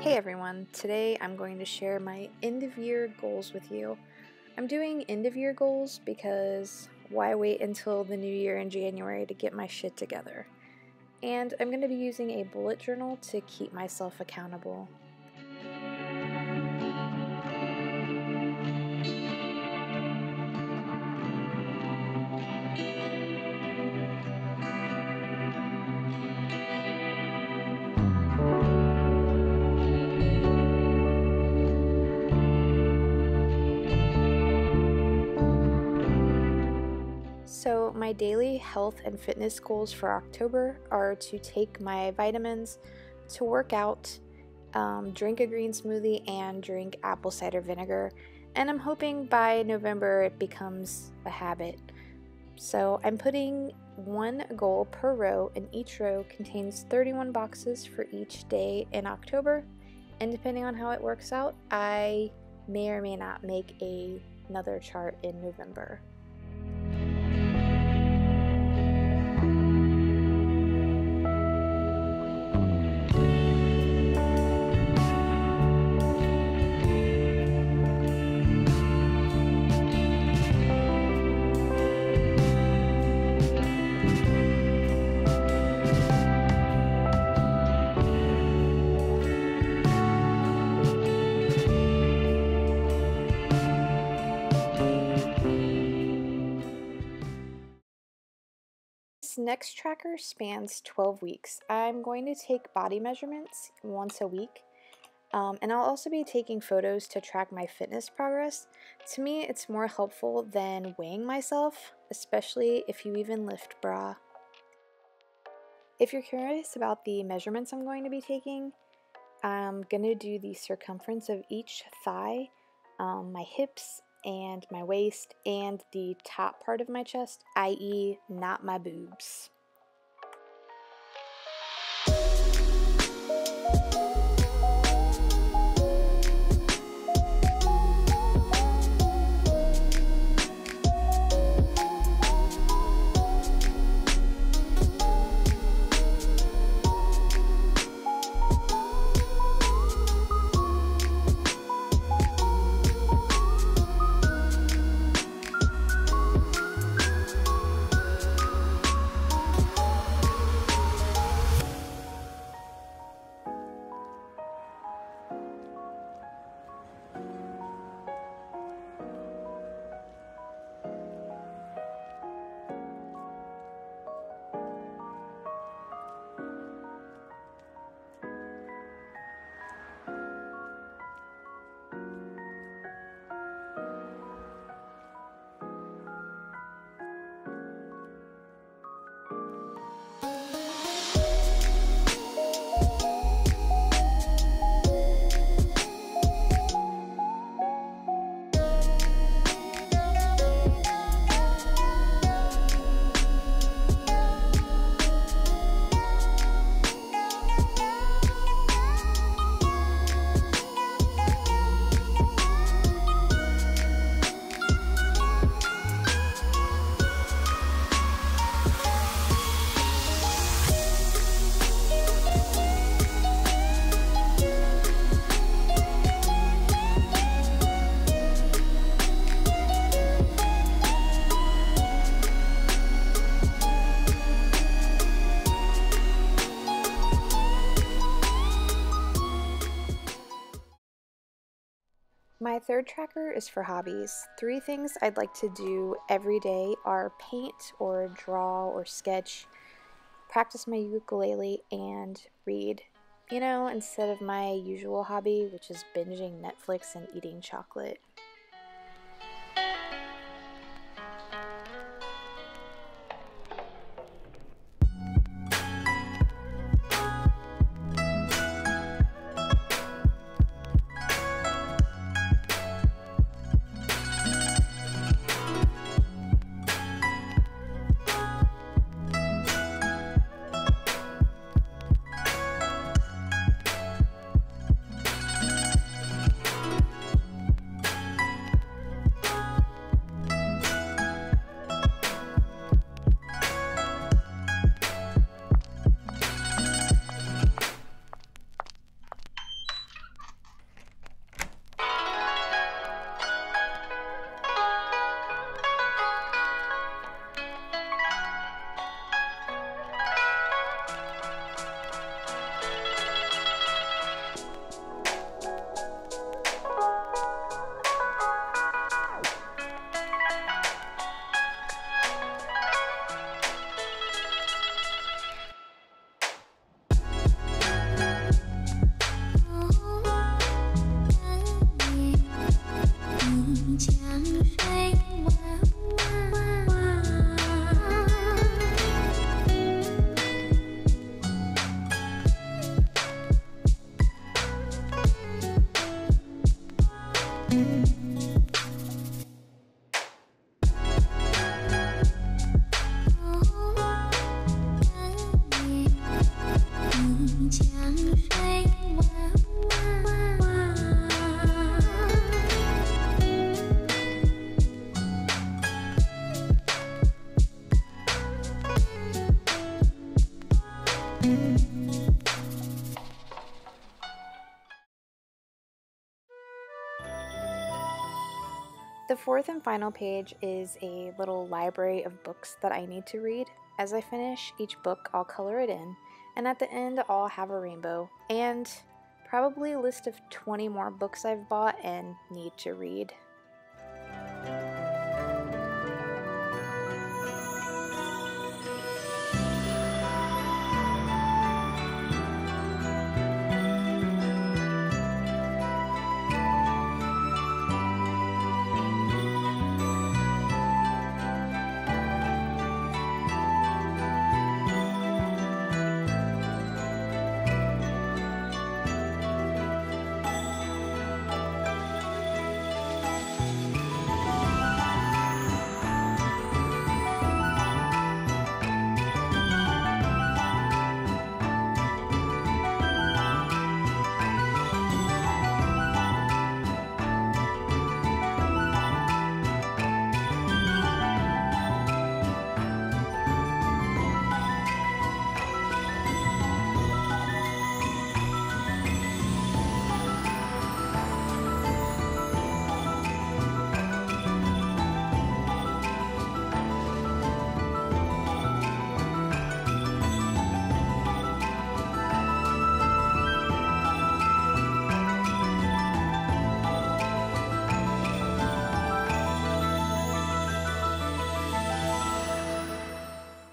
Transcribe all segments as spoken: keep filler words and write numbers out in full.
Hey everyone, today I'm going to share my end of year goals with you. I'm doing end of year goals because why wait until the new year in January to get my shit together? And I'm going to be using a bullet journal to keep myself accountable. So my daily health and fitness goals for October are to take my vitamins, to work out, um, drink a green smoothie, and drink apple cider vinegar. And I'm hoping by November it becomes a habit. So I'm putting one goal per row, and each row contains thirty-one boxes for each day in October. And depending on how it works out, I may or may not make a, another chart in November. This next tracker spans twelve weeks. I'm going to take body measurements once a week, um, and I'll also be taking photos to track my fitness progress. To me, it's more helpful than weighing myself, especially if you even lift bra. If you're curious about the measurements I'm going to be taking, I'm going to do the circumference of each thigh, um, my hips, and my waist, and the top part of my chest, that is not my boobs. My third tracker is for hobbies. Three things I'd like to do every day are paint or draw or sketch, practice my ukulele, and read. You know, instead of my usual hobby, which is binging Netflix and eating chocolate. The fourth and final page is a little library of books that I need to read. As I finish each book, I'll color it in, and at the end I'll have a rainbow and probably a list of twenty more books I've bought and need to read.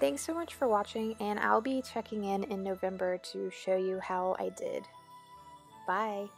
Thanks so much for watching, and I'll be checking in in November to show you how I did. Bye!